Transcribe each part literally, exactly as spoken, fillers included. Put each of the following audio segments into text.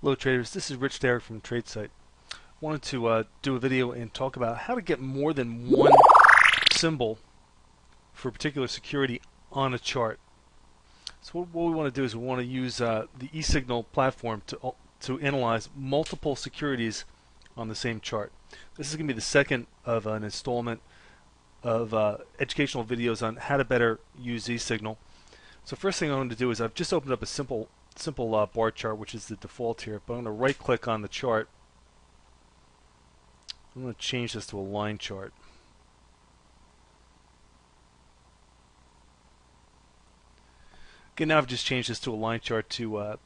Hello traders, this is Rich Derrick from TradeSite. Wanted to uh, do a video and talk about how to get more than one symbol for a particular security on a chart. So what, what we want to do is we want to use uh, the eSignal platform to, to analyze multiple securities on the same chart. This is going to be the second of an installment of uh, educational videos on how to better use eSignal. So first thing I want to do is I've just opened up a simple simple uh, bar chart, which is the default here, but I'm going to right click on the chart. I'm going to change this to a line chart. Okay, now I've just changed this to a line chart to uh,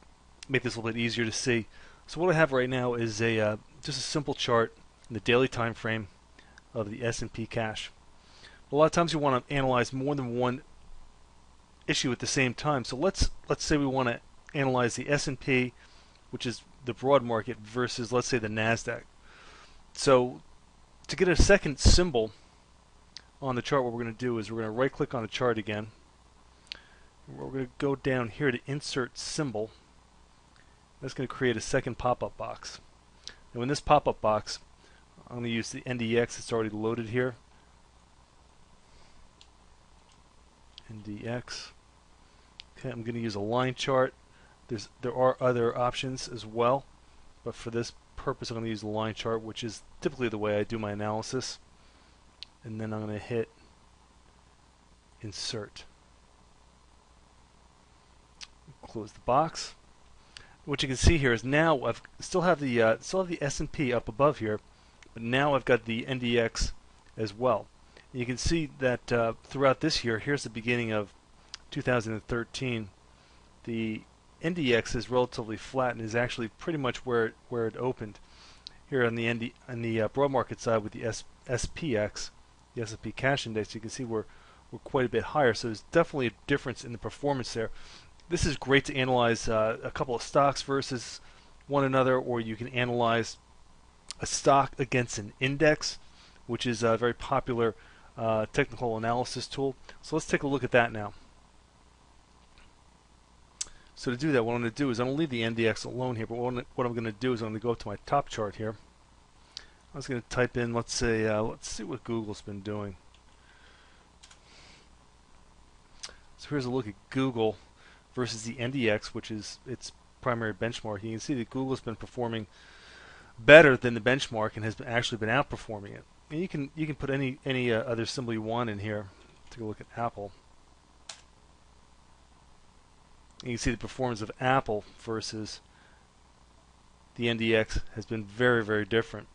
make this a little bit easier to see. So what I have right now is a uh, just a simple chart in the daily time frame of the S and P cash. A lot of times you want to analyze more than one issue at the same time. So let's let's say we want to analyze the S and P, which is the broad market, versus let's say the NASDAQ. So to get a second symbol on the chart, what we're going to do is we're going to right click on the chart again. We're going to go down here to insert symbol. That's going to create a second pop-up box. And in this pop-up box, I'm going to use the N D X. It's already loaded here. N D X. Okay, I'm going to use a line chart. There's, there are other options as well, but for this purpose I'm going to use the line chart, which is typically the way I do my analysis. And then I'm going to hit insert. Close the box. What you can see here is now I've still have the uh, still have the S and P up above here, but now I've got the N D X as well. And you can see that uh, throughout this year, here's the beginning of two thousand thirteen, the N D X is relatively flat and is actually pretty much where it, where it opened. Here on the N D, on the uh, broad market side with the S, S P X, the S and P Cash Index, you can see we're we're quite a bit higher. So there's definitely a difference in the performance there. This is great to analyze uh, a couple of stocks versus one another, or you can analyze a stock against an index, which is a very popular uh, technical analysis tool. So let's take a look at that now. So to do that, what I'm going to do is I'm going to leave the N D X alone here, but what I'm going to do is I'm going to go up to my top chart here. I was going to type in, let's say, uh, let's see what Google's been doing. So here's a look at Google versus the N D X, which is its primary benchmark. You can see that Google's been performing better than the benchmark and has been actually been outperforming it. And you can you can put any any uh, other symbol you want in here. Take a look at Apple. You can see the performance of Apple versus the N D X has been very, very different.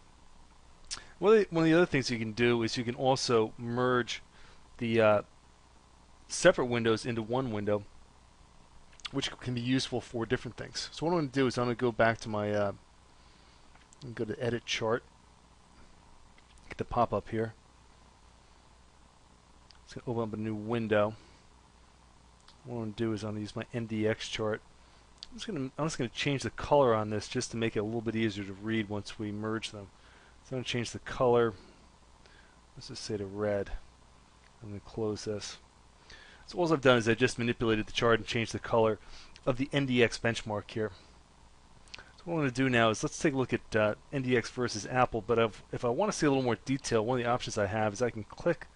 One of the, one of the other things you can do is you can also merge the uh, separate windows into one window, which can be useful for different things. So what I'm going to do is I'm going to go back to my uh, go to Edit Chart. Get the pop-up here. It's going to open up a new window. What I'm going to do is I'm going to use my N D X chart. I'm just going to, I'm just going to change the color on this just to make it a little bit easier to read once we merge them. So I'm going to change the color. Let's just say to red. I'm going to close this. So all I've done is I just manipulated the chart and changed the color of the N D X benchmark here. So what I'm going to do now is let's take a look at uh, N D X versus Apple. But I've, if I want to see a little more detail, one of the options I have is I can click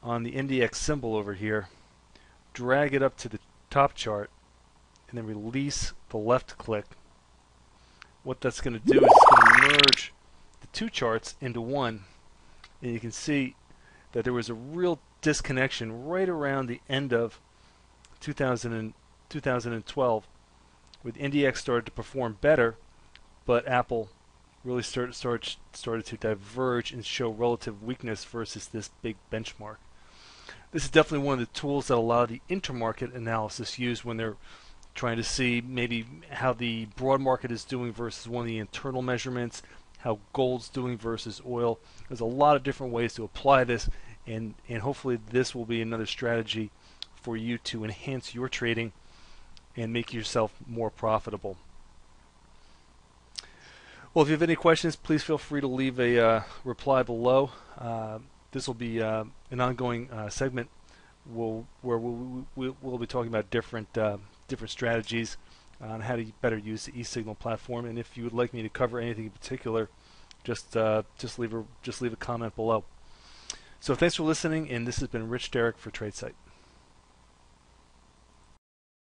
on the N D X symbol over here, drag it up to the top chart, and then release the left click. What that's going to do is it's going to merge the two charts into one, and you can see that there was a real disconnection right around the end of two thousand twelve, with N D X started to perform better, but Apple really started, started, started to diverge and show relative weakness versus this big benchmark. This is definitely one of the tools that a lot of the intermarket analysis use when they're trying to see maybe how the broad market is doing versus one of the internal measurements, how gold's doing versus oil. There's a lot of different ways to apply this, and, and hopefully this will be another strategy for you to enhance your trading and make yourself more profitable. Well, if you have any questions, please feel free to leave a uh, reply below. Uh, This will be uh, an ongoing uh, segment we'll, where we'll, we'll, we'll be talking about different uh, different strategies on how to better use the eSignal platform. And if you would like me to cover anything in particular, just uh, just leave a just leave a comment below. So thanks for listening, and this has been Rich Derrick for TradeSight.